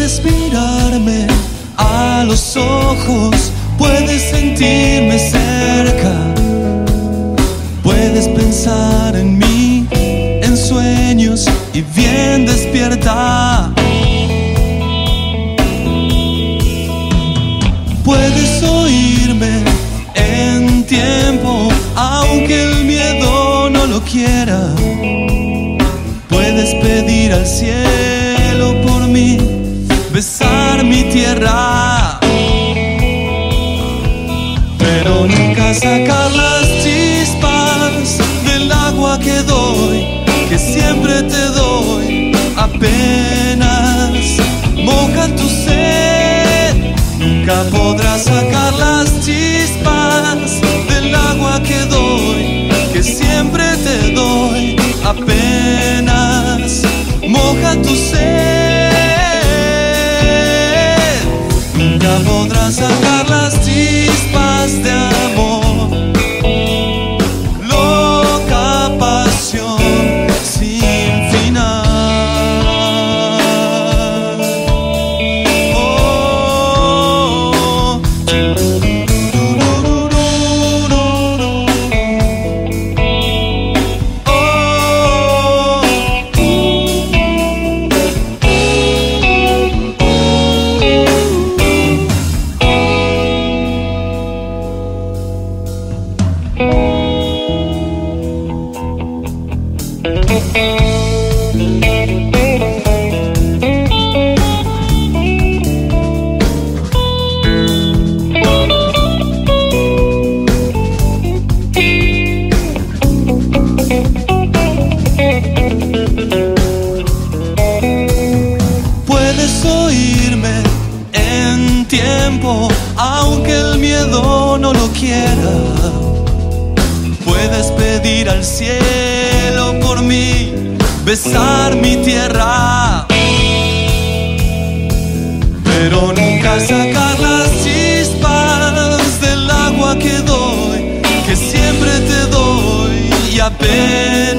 Puedes mirarme a los ojos, puedes sentirme cerca, puedes pensar en mí, en sueños y bien despierta. Puedes oírme en tiempo, aunque el miedo no lo quiera. Puedes pedir al cielo por mí, besar mi tierra, pero nunca sacar las chispas del agua que doy, que siempre te doy. Apenas moja tu sed, nunca podrás sacar las chispas del agua que doy, que siempre te doy. Apenas moja tu sed, nunca podrás sacar las chispas de amor, loca pasión sin final. Oh, oh. Puedes oírme en tiempo, aunque el miedo no lo quiera. Puedes pedir al cielo por mí, besar mi tierra, pero nunca sacar las chispas del agua que doy, que siempre te doy. Y apenas